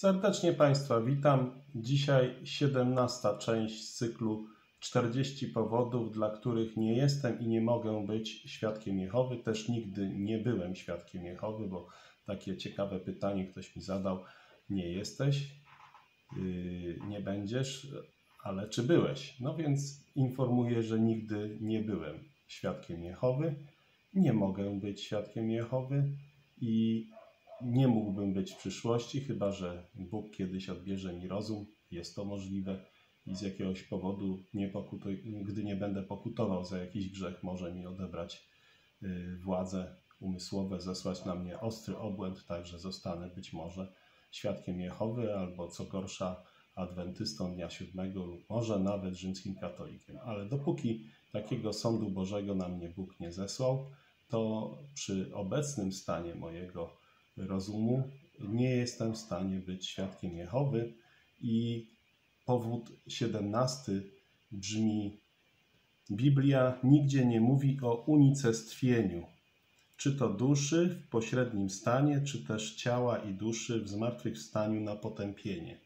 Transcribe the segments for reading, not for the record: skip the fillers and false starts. Serdecznie Państwa witam. Dzisiaj 17. część z cyklu 40 powodów, dla których nie jestem i nie mogę być świadkiem Jehowy. Też nigdy nie byłem świadkiem Jehowy, bo takie ciekawe pytanie ktoś mi zadał. Nie jesteś, nie będziesz, ale czy byłeś? No więc informuję, że nigdy nie byłem świadkiem Jehowy. Nie mogę być świadkiem Jehowy i nie mógłbym być w przyszłości, chyba że Bóg kiedyś odbierze mi rozum. Jest to możliwe i z jakiegoś powodu, gdy nie będę pokutował za jakiś grzech, może mi odebrać władze umysłowe, zesłać na mnie ostry obłęd, także zostanę być może świadkiem Jehowy albo co gorsza adwentystą dnia siódmego lub może nawet rzymskim katolikiem. Ale dopóki takiego sądu Bożego na mnie Bóg nie zesłał, to przy obecnym stanie mojego rozumu nie jestem w stanie być świadkiem Jehowy i powód 17 brzmi: Biblia nigdzie nie mówi o unicestwieniu, czy to duszy w pośrednim stanie, czy też ciała i duszy w zmartwychwstaniu na potępienie.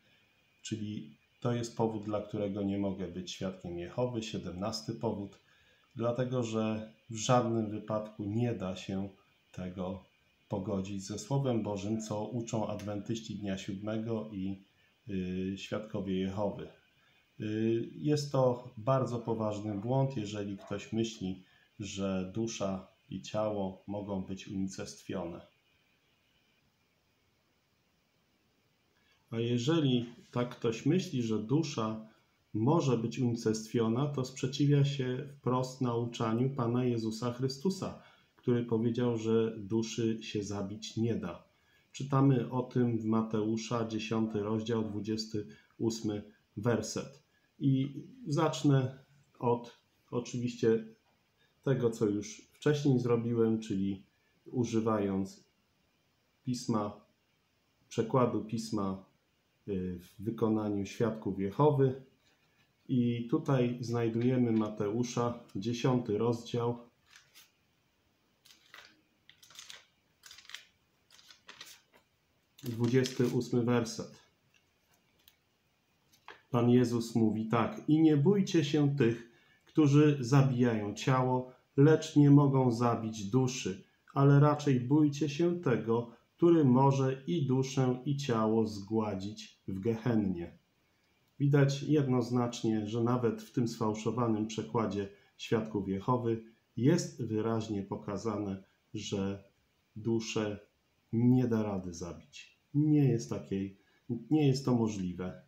Czyli to jest powód, dla którego nie mogę być świadkiem Jehowy, 17 powód, dlatego że w żadnym wypadku nie da się tego pogodzić ze Słowem Bożym, co uczą adwentyści dnia siódmego i świadkowie Jehowy. Jest to bardzo poważny błąd, jeżeli ktoś myśli, że dusza i ciało mogą być unicestwione. A jeżeli tak ktoś myśli, że dusza może być unicestwiona, to sprzeciwia się wprost nauczaniu Pana Jezusa Chrystusa, który powiedział, że duszy się zabić nie da. Czytamy o tym w Mateusza, 10 rozdział, 28 werset. I zacznę od oczywiście tego, co już wcześniej zrobiłem, czyli używając pisma, przekładu pisma w wykonaniu świadków Jehowy. I tutaj znajdujemy Mateusza, 10 rozdział, dwudziesty ósmy werset. Pan Jezus mówi tak: i nie bójcie się tych, którzy zabijają ciało, lecz nie mogą zabić duszy, ale raczej bójcie się tego, który może i duszę, i ciało zgładzić w gehennie. Widać jednoznacznie, że nawet w tym sfałszowanym przekładzie świadków Jehowy jest wyraźnie pokazane, że duszę nie da rady zabić. Nie jest to możliwe.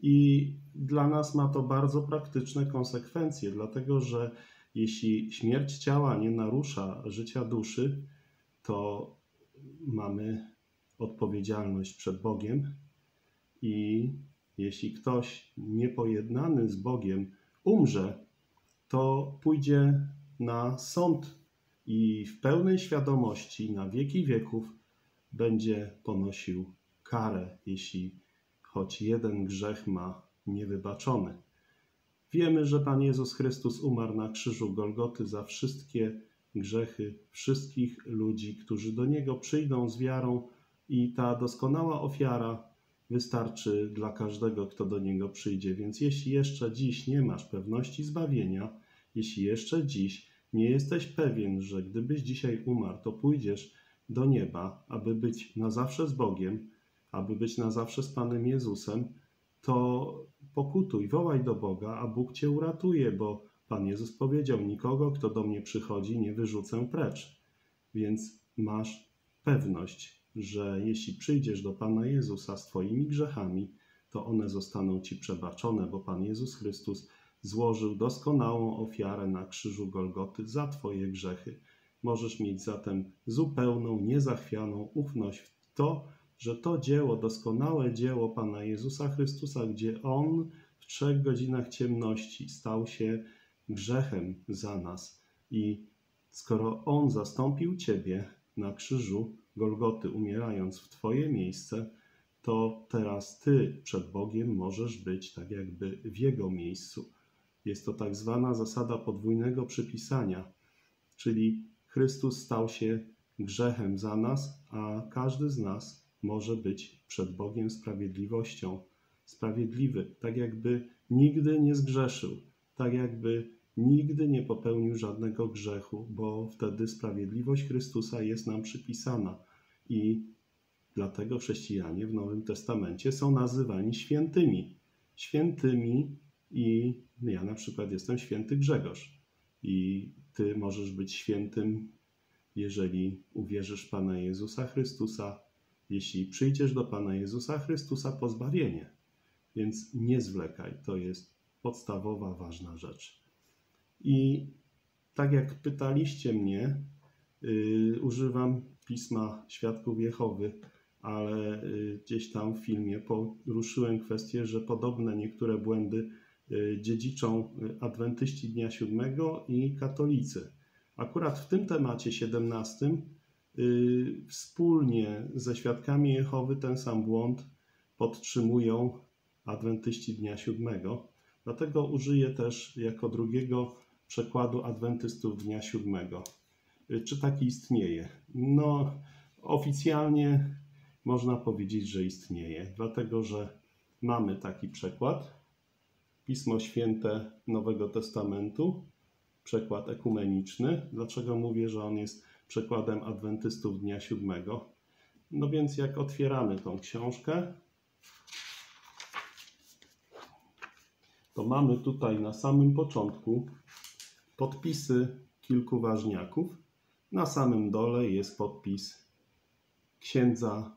I dla nas ma to bardzo praktyczne konsekwencje, dlatego że jeśli śmierć ciała nie narusza życia duszy, to mamy odpowiedzialność przed Bogiem i jeśli ktoś niepojednany z Bogiem umrze, to pójdzie na sąd i w pełnej świadomości na wieki wieków będzie ponosił karę, jeśli choć jeden grzech ma niewybaczony. Wiemy, że Pan Jezus Chrystus umarł na krzyżu Golgoty za wszystkie grzechy wszystkich ludzi, którzy do Niego przyjdą z wiarą i ta doskonała ofiara wystarczy dla każdego, kto do Niego przyjdzie. Więc jeśli jeszcze dziś nie masz pewności zbawienia, jeśli jeszcze dziś nie jesteś pewien, że gdybyś dzisiaj umarł, to pójdziesz do nieba, aby być na zawsze z Bogiem, aby być na zawsze z Panem Jezusem, to pokutuj, wołaj do Boga, a Bóg cię uratuje, bo Pan Jezus powiedział: nikogo, kto do mnie przychodzi, nie wyrzucę precz. Więc masz pewność, że jeśli przyjdziesz do Pana Jezusa z twoimi grzechami, to one zostaną ci przebaczone, bo Pan Jezus Chrystus złożył doskonałą ofiarę na krzyżu Golgoty za twoje grzechy. Możesz mieć zatem zupełną, niezachwianą ufność w to, że to dzieło, doskonałe dzieło Pana Jezusa Chrystusa, gdzie On w 3 godzinach ciemności stał się grzechem za nas. I skoro On zastąpił ciebie na krzyżu Golgoty, umierając w twoje miejsce, to teraz ty przed Bogiem możesz być tak jakby w Jego miejscu. Jest to tak zwana zasada podwójnego przypisania, czyli Chrystus stał się grzechem za nas, a każdy z nas może być przed Bogiem sprawiedliwością, sprawiedliwy, tak jakby nigdy nie zgrzeszył, tak jakby nigdy nie popełnił żadnego grzechu, bo wtedy sprawiedliwość Chrystusa jest nam przypisana i dlatego chrześcijanie w Nowym Testamencie są nazywani świętymi. Świętymi i ja na przykład jestem święty Grzegorz i ty możesz być świętym, jeżeli uwierzysz w Pana Jezusa Chrystusa, jeśli przyjdziesz do Pana Jezusa Chrystusa po zbawienie. Więc nie zwlekaj, to jest podstawowa, ważna rzecz. I tak jak pytaliście mnie, używam Pisma Świadków Jehowy, ale gdzieś tam w filmie poruszyłem kwestię, że podobne niektóre błędy dziedziczą adwentyści Dnia Siódmego i katolicy. Akurat w tym temacie 17 wspólnie ze Świadkami Jehowy ten sam błąd podtrzymują adwentyści Dnia Siódmego. Dlatego użyję też jako drugiego przekładu adwentystów Dnia Siódmego. Czy taki istnieje? No, oficjalnie można powiedzieć, że istnieje, dlatego że mamy taki przekład. Pismo Święte Nowego Testamentu, przekład ekumeniczny. Dlaczego mówię, że on jest przekładem adwentystów Dnia Siódmego? No więc jak otwieramy tą książkę, to mamy tutaj na samym początku podpisy kilku ważniaków. Na samym dole jest podpis księdza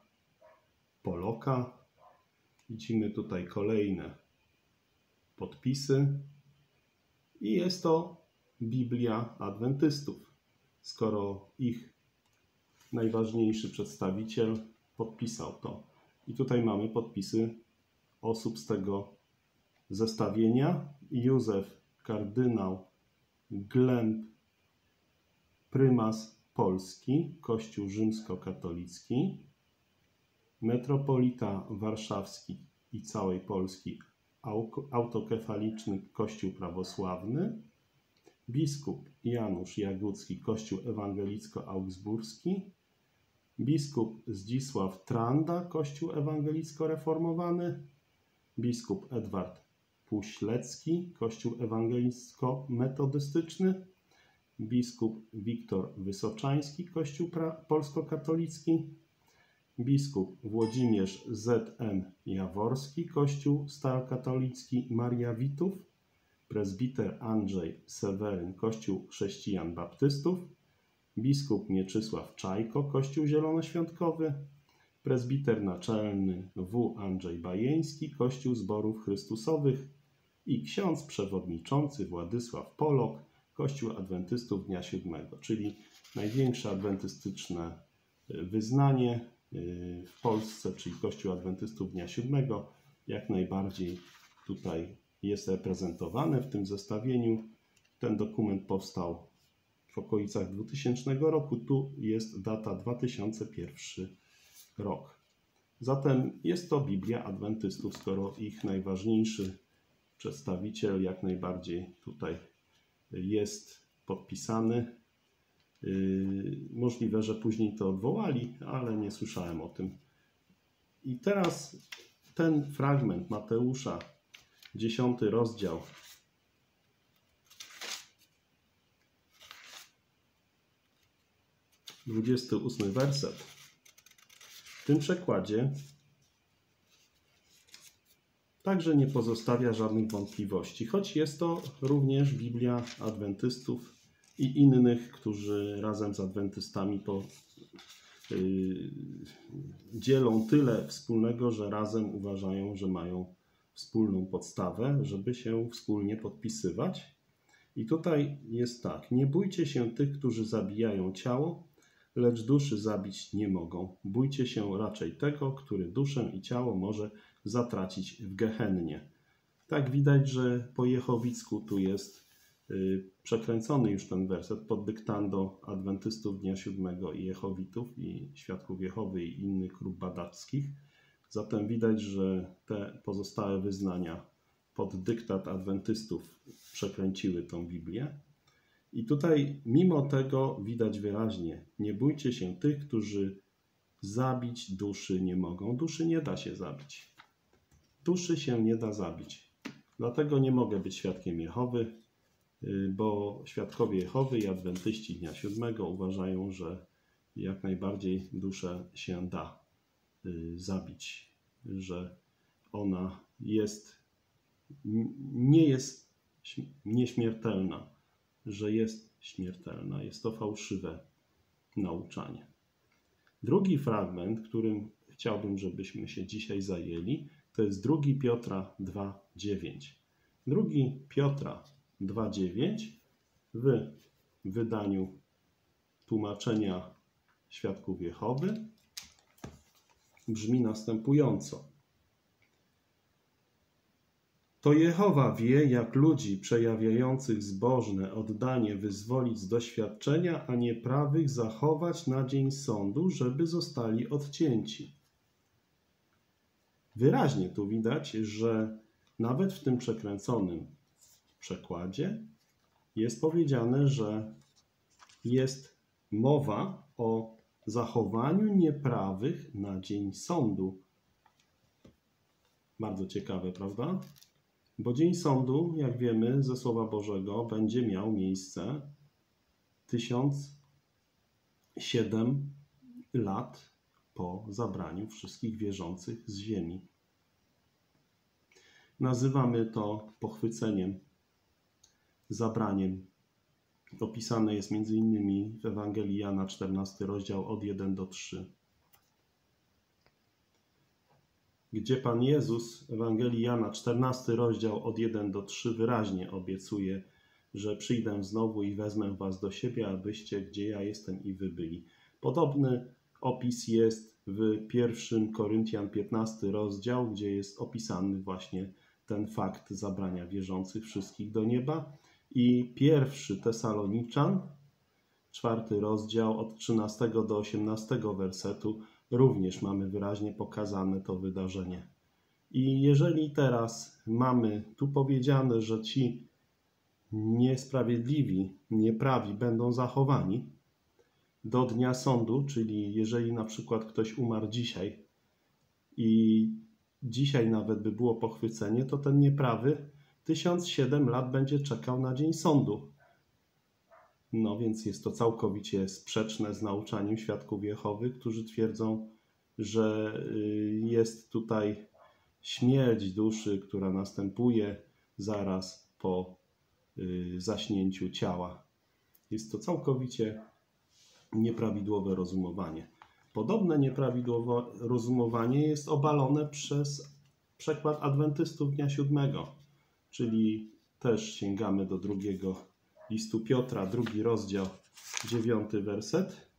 Poloka. Widzimy tutaj kolejne podpisy. I jest to Biblia adwentystów. Skoro ich najważniejszy przedstawiciel podpisał to. I tutaj mamy podpisy osób z tego zestawienia. Józef, kardynał, Glemp, prymas Polski, Kościół rzymskokatolicki, metropolita warszawski i całej Polski, autokefaliczny Kościół prawosławny, biskup Janusz Jagódzki, Kościół ewangelicko-augsburski, biskup Zdzisław Tranda, Kościół ewangelicko-reformowany, biskup Edward Puślecki, Kościół ewangelicko-metodystyczny, biskup Wiktor Wysoczański, Kościół polskokatolicki, biskup Włodzimierz Z.M. Jaworski, Kościół starokatolicki Mariawitów, prezbiter Andrzej Seweryn, Kościół chrześcijan baptystów, biskup Mieczysław Czajko, Kościół zielonoświątkowy, prezbiter naczelny W. Andrzej Bajeński, Kościół Zborów Chrystusowych i ksiądz przewodniczący Władysław Polok, Kościół Adwentystów Dnia Siódmego, czyli największe adwentystyczne wyznanie w Polsce, czyli Kościół Adwentystów Dnia Siódmego, jak najbardziej tutaj jest reprezentowane w tym zestawieniu. Ten dokument powstał w okolicach 2000 roku, tu jest data 2001 rok. Zatem jest to Biblia adwentystów, skoro ich najważniejszy przedstawiciel jak najbardziej tutaj jest podpisany. Możliwe, że później to odwołali, ale nie słyszałem o tym. I teraz ten fragment Mateusza, 10 rozdział. Dwudziesty ósmy werset. W tym przekładzie także nie pozostawia żadnych wątpliwości, choć jest to również Biblia adwentystów i innych, którzy razem z adwentystami dzielą tyle wspólnego, że razem uważają, że mają wspólną podstawę, żeby się wspólnie podpisywać. I tutaj jest tak. Nie bójcie się tych, którzy zabijają ciało, lecz duszy zabić nie mogą. Bójcie się raczej tego, który duszę i ciało może zatracić w Gehennie. Tak widać, że po jehowicku tu jest przekręcony już ten werset pod dyktando adwentystów Dnia Siódmego i jehowitów i Świadków Jehowy i innych grup badackich. Zatem widać, że te pozostałe wyznania pod dyktat adwentystów przekręciły tą Biblię. I tutaj mimo tego widać wyraźnie, nie bójcie się tych, którzy Zabić duszy nie mogą. Duszy nie da się zabić. Duszy się nie da zabić. Dlatego nie mogę być świadkiem Jehowy, bo świadkowie Jehowy i adwentyści dnia siódmego uważają, że jak najbardziej duszę się da zabić. Że ona nie jest nieśmiertelna. Że jest śmiertelna. Jest to fałszywe nauczanie. Drugi fragment, którym chciałbym, żebyśmy się dzisiaj zajęli, to jest 2 Piotra 2,9. 2 Piotra 2,9 w wydaniu tłumaczenia Świadków Jehowy brzmi następująco. To Jehowa wie, jak ludzi przejawiających zbożne oddanie wyzwolić z doświadczenia, a nieprawych zachować na dzień sądu, żeby zostali odcięci. Wyraźnie tu widać, że nawet w tym przekręconym przekładzie jest powiedziane, że jest mowa o zachowaniu nieprawych na dzień sądu. Bardzo ciekawe, prawda? Bo dzień sądu, jak wiemy ze Słowa Bożego, będzie miał miejsce 1007 lat po zabraniu wszystkich wierzących z ziemi. Nazywamy to pochwyceniem, zabraniem. Opisane jest m.in. w Ewangelii Jana 14 rozdział od 1 do 3. Gdzie Pan Jezus w Ewangelii Jana 14 rozdział od 1 do 3 wyraźnie obiecuje, że przyjdę znowu i wezmę was do siebie, abyście gdzie ja jestem i wy byli. Podobny opis jest w 1 Koryntian 15 rozdział, gdzie jest opisany właśnie ten fakt zabrania wierzących wszystkich do nieba. I 1 Tesaloniczan 4 rozdział od 13 do 18 wersetu również mamy wyraźnie pokazane to wydarzenie. I jeżeli teraz mamy tu powiedziane, że ci niesprawiedliwi, nieprawi będą zachowani do dnia sądu, czyli jeżeli na przykład ktoś umarł dzisiaj i dzisiaj nawet by było pochwycenie, to ten nieprawy 1007 lat będzie czekał na dzień sądu. No więc jest to całkowicie sprzeczne z nauczaniem Świadków Jehowy, którzy twierdzą, że jest tutaj śmierć duszy, która następuje zaraz po zaśnięciu ciała. Jest to całkowicie nieprawidłowe rozumowanie. Podobne nieprawidłowe rozumowanie jest obalone przez przekład adwentystów dnia siódmego, czyli też sięgamy do drugiego listu Piotra, 2 rozdział, 9 werset.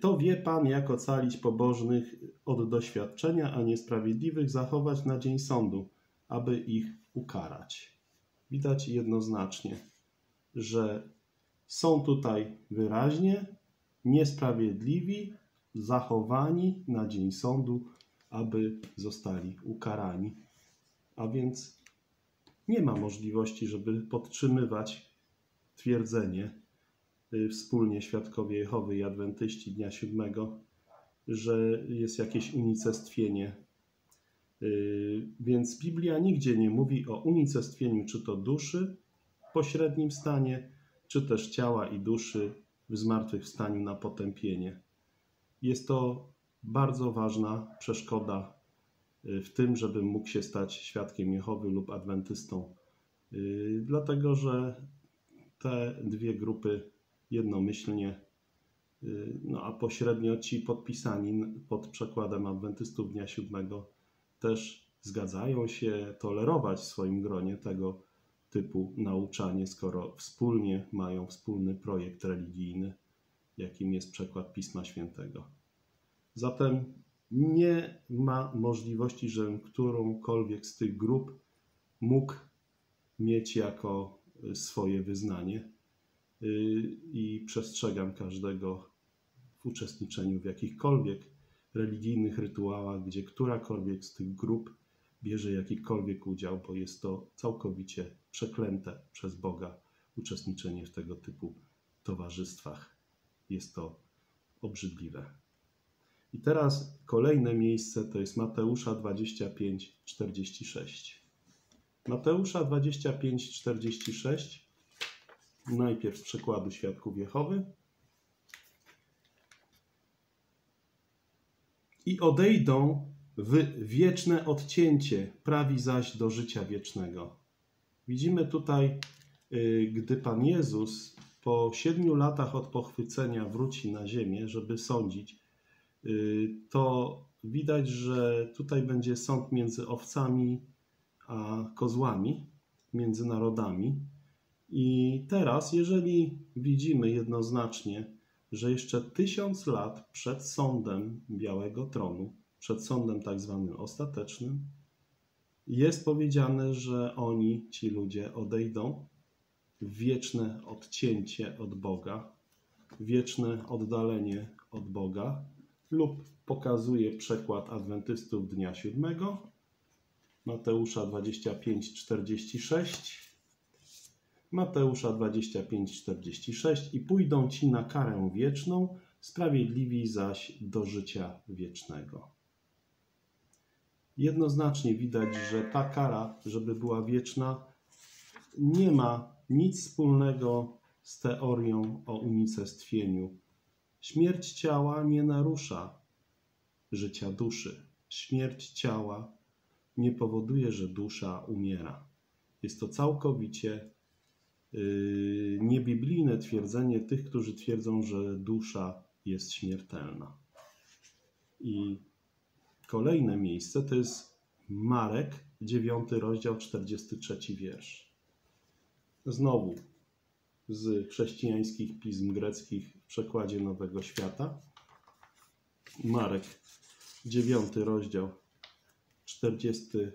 To wie Pan, jak ocalić pobożnych od doświadczenia, a niesprawiedliwych zachować na dzień sądu, aby ich ukarać. Widać jednoznacznie, że są tutaj wyraźnie niesprawiedliwi, zachowani na dzień sądu, aby zostali ukarani. A więc nie ma możliwości, żeby podtrzymywać twierdzenie wspólnie Świadkowie Jehowy i adwentyści dnia siódmego, że jest jakieś unicestwienie. Więc Biblia nigdzie nie mówi o unicestwieniu czy to duszy w pośrednim stanie, czy też ciała i duszy w zmartwychwstaniu na potępienie. Jest to bardzo ważna przeszkoda w tym, żebym mógł się stać świadkiem Jehowy lub adwentystą. Dlatego, że te dwie grupy jednomyślnie, no a pośrednio ci podpisani pod przekładem adwentystów dnia siódmego też zgadzają się tolerować w swoim gronie tego typu nauczanie, skoro wspólnie mają wspólny projekt religijny, jakim jest przekład Pisma Świętego. Zatem nie ma możliwości, żebym którąkolwiek z tych grup mógł mieć jako swoje wyznanie i przestrzegam każdego w uczestniczeniu w jakichkolwiek religijnych rytuałach, gdzie którakolwiek z tych grup bierze jakikolwiek udział, bo jest to całkowicie przeklęte przez Boga uczestniczenie w tego typu towarzystwach. Jest to obrzydliwe. I teraz kolejne miejsce to jest Mateusza 25:46. Mateusza 25:46, najpierw z przykładu Świadków Jehowy. I odejdą w wieczne odcięcie, prawi zaś do życia wiecznego. Widzimy tutaj, gdy Pan Jezus po 7 latach od pochwycenia wróci na ziemię, żeby sądzić, to widać, że tutaj będzie sąd między owcami a kozłami, między narodami. I teraz, jeżeli widzimy jednoznacznie, że jeszcze 1000 lat przed sądem Białego Tronu, przed sądem tak zwanym ostatecznym, jest powiedziane, że oni, ci ludzie, odejdą w wieczne odcięcie od Boga, wieczne oddalenie od Boga, lub pokazuje przekład adwentystów dnia 7, Mateusza 25:46, Mateusza 25:46 i pójdą ci na karę wieczną, sprawiedliwi zaś do życia wiecznego. Jednoznacznie widać, że ta kara, żeby była wieczna, nie ma nic wspólnego z teorią o unicestwieniu. Śmierć ciała nie narusza życia duszy. Śmierć ciała nie powoduje, że dusza umiera. Jest to całkowicie niebiblijne twierdzenie tych, którzy twierdzą, że dusza jest śmiertelna. I kolejne miejsce to jest Marek, 9:43. Znowu z chrześcijańskich pism greckich w przekładzie Nowego Świata. Marek, 9:43.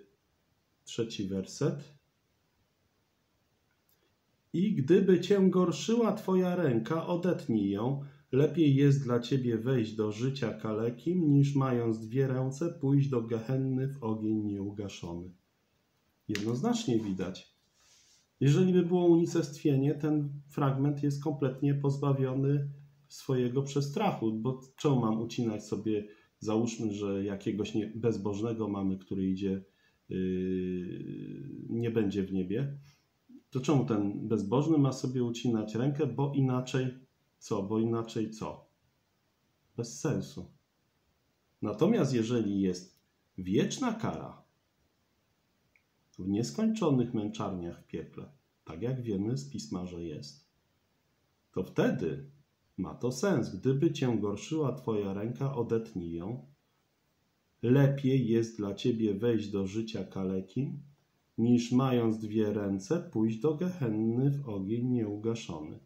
I gdyby cię gorszyła twoja ręka, odetnij ją. Lepiej jest dla ciebie wejść do życia kalekim, niż mając 2 ręce pójść do gehenny w ogień nieugaszony. Jednoznacznie widać. Jeżeli by było unicestwienie, ten fragment jest kompletnie pozbawiony swojego przestrachu, bo czemu mam ucinać sobie, załóżmy, że jakiegoś bezbożnego mamy, który idzie, nie będzie w niebie. To czemu ten bezbożny ma sobie ucinać rękę, bo inaczej co? Bez sensu. Natomiast jeżeli jest wieczna kara w nieskończonych męczarniach w piekle, tak jak wiemy z Pisma, że jest, to wtedy ma to sens. Gdyby cię gorszyła twoja ręka, odetnij ją. Lepiej jest dla ciebie wejść do życia kalekim, niż mając 2 ręce pójść do gehenny w ogień nieugaszony.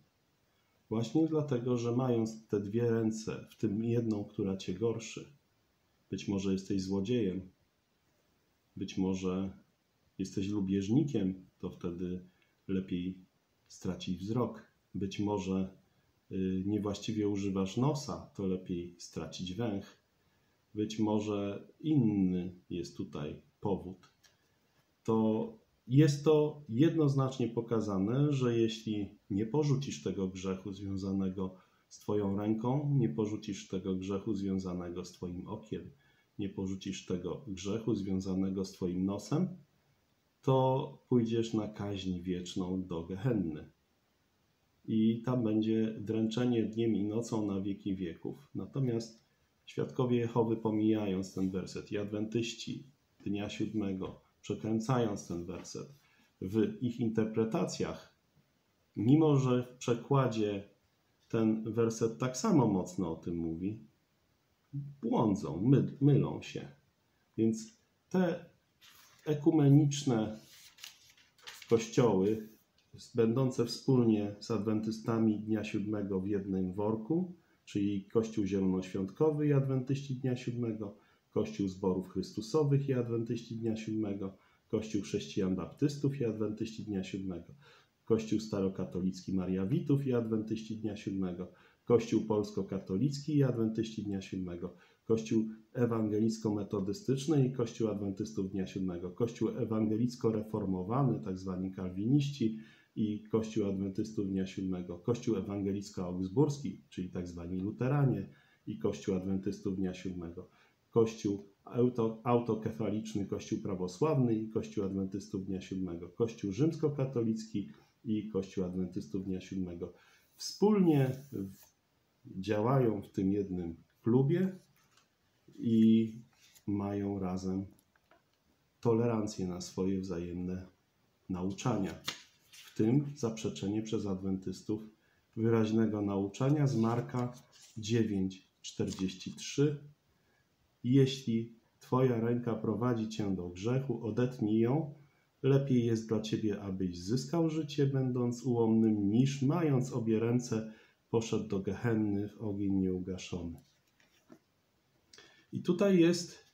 Właśnie dlatego, że mając te 2 ręce, w tym jedną, która cię gorszy, być może jesteś złodziejem, być może jesteś lubieżnikiem, to wtedy lepiej stracić wzrok. Być może niewłaściwie używasz nosa, to lepiej stracić węch. Być może inny jest tutaj powód. To jest to jednoznacznie pokazane, że jeśli nie porzucisz tego grzechu związanego z twoją ręką, nie porzucisz tego grzechu związanego z twoim okiem, nie porzucisz tego grzechu związanego z twoim nosem, to pójdziesz na kaźń wieczną do gehenny. I tam będzie dręczenie dniem i nocą na wieki wieków. Natomiast Świadkowie Jehowy, pomijając ten werset, i adwentyści dnia 7, przekręcając ten werset w ich interpretacjach, mimo że w przekładzie ten werset tak samo mocno o tym mówi, błądzą, mylą się. Więc te ekumeniczne kościoły będące wspólnie z adwentystami dnia 7 w jednym worku, czyli Kościół Zielonoświątkowy i adwentyści dnia 7, Kościół Zborów Chrystusowych i adwentyści dnia 7, Kościół Chrześcijan Baptystów i adwentyści dnia 7, Kościół Starokatolicki Mariawitów i adwentyści dnia 7, Kościół Polsko-Katolicki i adwentyści dnia 7, Kościół Ewangelicko-Metodystyczny i Kościół Adwentystów dnia 7, Kościół Ewangelicko-Reformowany, tak zwani kalwiniści, i Kościół Adwentystów dnia 7, Kościół Ewangelicko-Augsburski, czyli tak zwani luteranie, i Kościół Adwentystów Dnia Siódmego, Kościół Autokefaliczny, Kościół Prawosławny i Kościół Adwentystów Dnia Siódmego, Kościół Rzymskokatolicki i Kościół Adwentystów Dnia Siódmego. Wspólnie działają w tym jednym klubie i mają razem tolerancję na swoje wzajemne nauczania, w tym zaprzeczenie przez adwentystów wyraźnego nauczania z Marka 9:43. Jeśli twoja ręka prowadzi cię do grzechu, odetnij ją. Lepiej jest dla ciebie, abyś zyskał życie, będąc ułomnym, niż mając obie ręce poszedł do Gehenny w ogień nieugaszony. I tutaj jest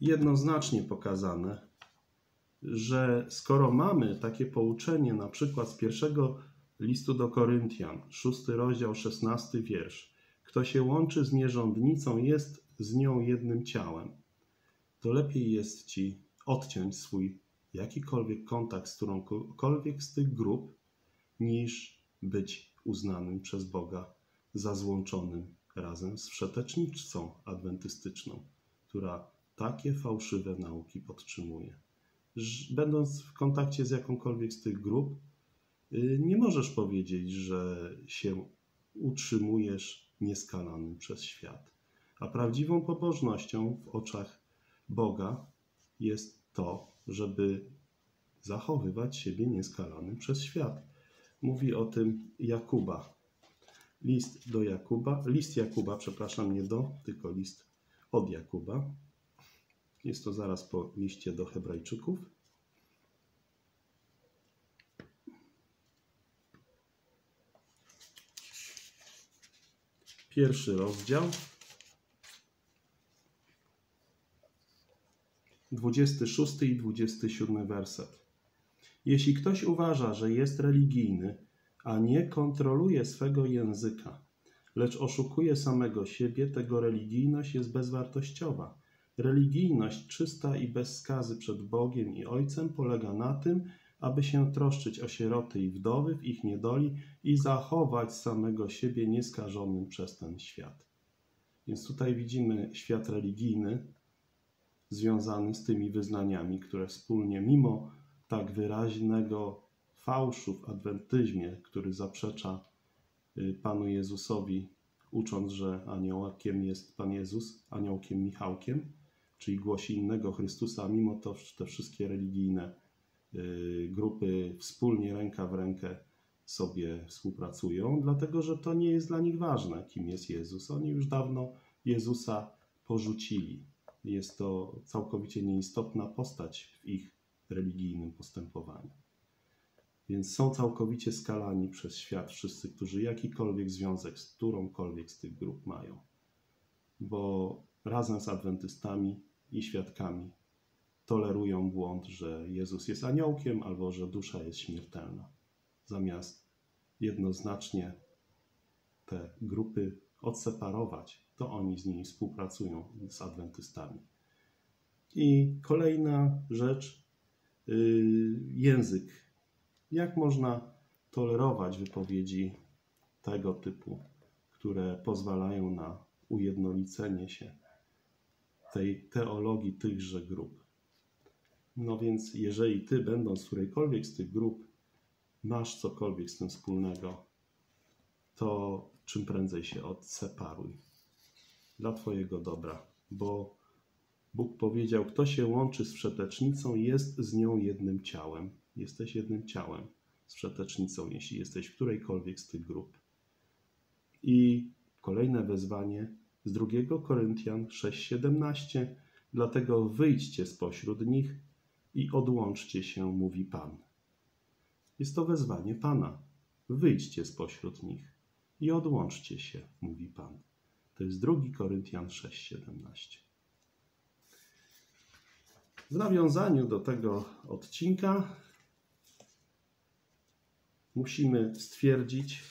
jednoznacznie pokazane, że skoro mamy takie pouczenie na przykład z pierwszego listu do Koryntian, 6 rozdział, 16 wiersz, kto się łączy z nierządnicą, jest z nią jednym ciałem, to lepiej jest ci odciąć swój jakikolwiek kontakt z którąkolwiek z tych grup, niż być uznanym przez Boga za złączonym razem z wszeteczniczką adwentystyczną, która takie fałszywe nauki podtrzymuje. Będąc w kontakcie z jakąkolwiek z tych grup, nie możesz powiedzieć, że się utrzymujesz nieskalanym przez świat. A prawdziwą pobożnością w oczach Boga jest to, żeby zachowywać siebie nieskalanym przez świat. Mówi o tym Jakuba. List Jakuba, nie do, tylko list od Jakuba. Jest to zaraz po liście do Hebrajczyków. Pierwszy rozdział, 26 i 27 werset. Jeśli ktoś uważa, że jest religijny, a nie kontroluje swego języka, lecz oszukuje samego siebie, tego religijność jest bezwartościowa. Religijność czysta i bez skazy przed Bogiem i Ojcem polega na tym, aby się troszczyć o sieroty i wdowy w ich niedoli i zachować samego siebie nieskażonym przez ten świat. Więc tutaj widzimy świat religijny związany z tymi wyznaniami, które wspólnie, mimo tak wyraźnego fałszu w adwentyzmie, który zaprzecza Panu Jezusowi, ucząc, że aniołkiem jest Pan Jezus, aniołkiem Michałkiem, czyli głosi innego Chrystusa, mimo to te wszystkie religijne grupy wspólnie, ręka w rękę sobie współpracują, dlatego że to nie jest dla nich ważne, kim jest Jezus. Oni już dawno Jezusa porzucili. Jest to całkowicie nieistotna postać w ich religijnym postępowaniu. Więc są całkowicie skalani przez świat wszyscy, którzy jakikolwiek związek z którąkolwiek z tych grup mają. Bo razem z adwentystami i świadkami tolerują błąd, że Jezus jest aniołkiem albo że dusza jest śmiertelna. Zamiast jednoznacznie te grupy odseparować, to oni z nimi współpracują z adwentystami. I kolejna rzecz, język. Jak można tolerować wypowiedzi tego typu, które pozwalają na ujednolicenie się tej teologii tychże grup? No więc jeżeli ty, będąc w którejkolwiek z tych grup, masz cokolwiek z tym wspólnego, to czym prędzej się odseparuj dla twojego dobra, bo Bóg powiedział, kto się łączy z wszetecznicą, jest z nią jednym ciałem. Jesteś jednym ciałem z wszetecznicą, jeśli jesteś w którejkolwiek z tych grup. I kolejne wezwanie z 2 Koryntian 6:17. Dlatego wyjdźcie spośród nich i odłączcie się, mówi Pan. Jest to wezwanie Pana. Wyjdźcie spośród nich i odłączcie się, mówi Pan. To jest 2 Koryntian 6:17. W nawiązaniu do tego odcinka musimy stwierdzić,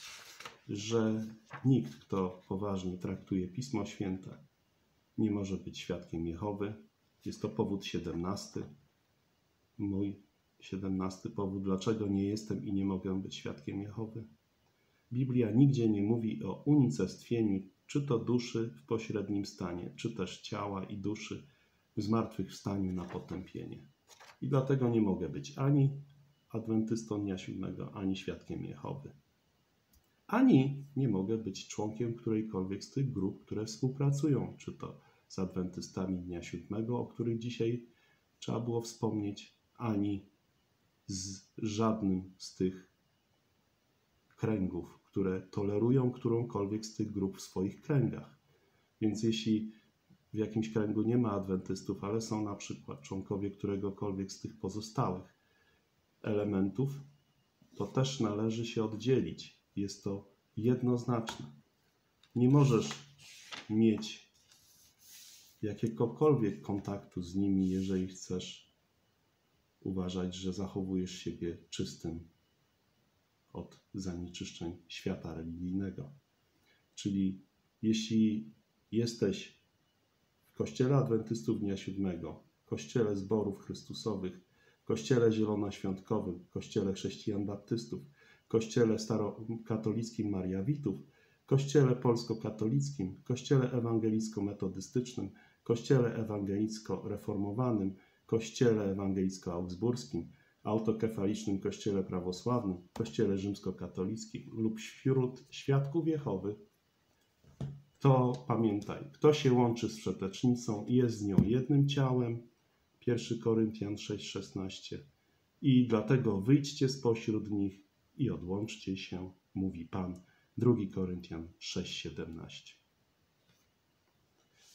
że nikt, kto poważnie traktuje Pismo Święte, nie może być świadkiem Jehowy. Jest to powód 17. Mój 17 powód, dlaczego nie jestem i nie mogę być świadkiem Jehowy. Biblia nigdzie nie mówi o unicestwieniu czy to duszy w pośrednim stanie, czy też ciała i duszy w zmartwychwstaniu na potępienie. I dlatego nie mogę być ani adwentystą dnia siódmego, ani świadkiem Jehowy. Ani nie mogę być członkiem którejkolwiek z tych grup, które współpracują, czy to z adwentystami dnia siódmego, o których dzisiaj trzeba było wspomnieć, ani z żadnym z tych kręgów, które tolerują którąkolwiek z tych grup w swoich kręgach. Więc jeśli w jakimś kręgu nie ma adwentystów, ale są na przykład członkowie któregokolwiek z tych pozostałych elementów, to też należy się oddzielić. Jest to jednoznaczne. Nie możesz mieć jakiegokolwiek kontaktu z nimi, jeżeli chcesz uważać, że zachowujesz siebie czystym od zanieczyszczeń świata religijnego. Czyli jeśli jesteś w Kościele Adwentystów Dnia Siódmego, Kościele Zborów Chrystusowych, Kościele Zielonoświątkowym, Kościele Chrześcijan Baptystów, Kościele Starokatolickim Mariawitów, Kościele Polskokatolickim, Kościele Ewangelicko-Metodystycznym, Kościele Ewangelicko-Reformowanym, Kościele Ewangelicko-Augsburskim, Autokefalicznym Kościele Prawosławnym, Kościele Rzymskokatolickim lub wśród Świadków Jehowy, to pamiętaj, kto się łączy z wszetecznicą, jest z nią jednym ciałem, 1 Koryntian 6,16. I dlatego wyjdźcie spośród nich i odłączcie się, mówi Pan, 2 Koryntian 6,17.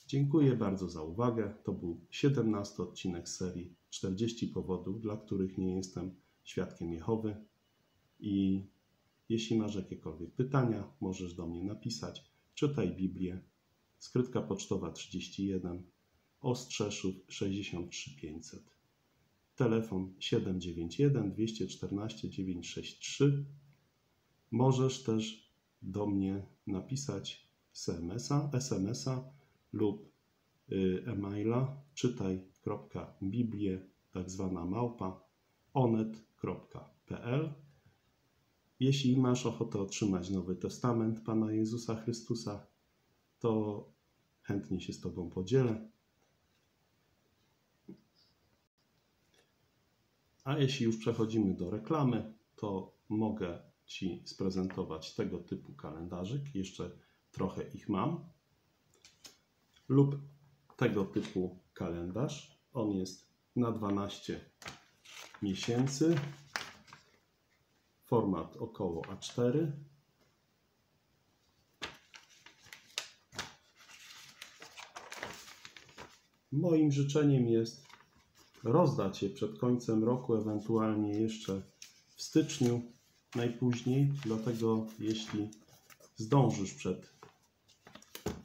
Dziękuję bardzo za uwagę. To był 17 odcinek serii 40 powodów, dla których nie jestem świadkiem Jehowy. I jeśli masz jakiekolwiek pytania, możesz do mnie napisać. Czytaj Biblię, skrytka pocztowa 31, Ostrzeszów 63500, telefon 791 214 963. Możesz też do mnie napisać SMS-a lub e-maila czytaj.biblię, tzw. małpa onet.pl. Jeśli masz ochotę otrzymać Nowy Testament Pana Jezusa Chrystusa, to chętnie się z Tobą podzielę. A jeśli już przechodzimy do reklamy, to mogę Ci sprezentować tego typu kalendarzyk. Jeszcze trochę ich mam. Lub tego typu kalendarz. On jest na 12 miesięcy. Format około A4. Moim życzeniem jest rozdać je przed końcem roku, ewentualnie jeszcze w styczniu najpóźniej. Dlatego jeśli zdążysz przed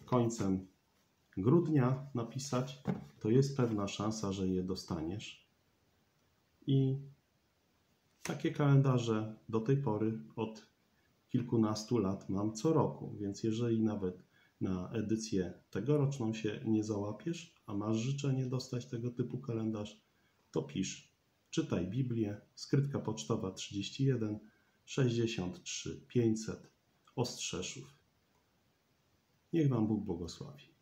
końcem grudnia napisać, to jest pewna szansa, że je dostaniesz. I takie kalendarze do tej pory od kilkunastu lat mam co roku, więc jeżeli nawet na edycję tegoroczną się nie załapiesz, a masz życzenie dostać tego typu kalendarz, to pisz czytaj Biblię, skrytka pocztowa 31 63500 Ostrzeszów. Niech Wam Bóg błogosławi.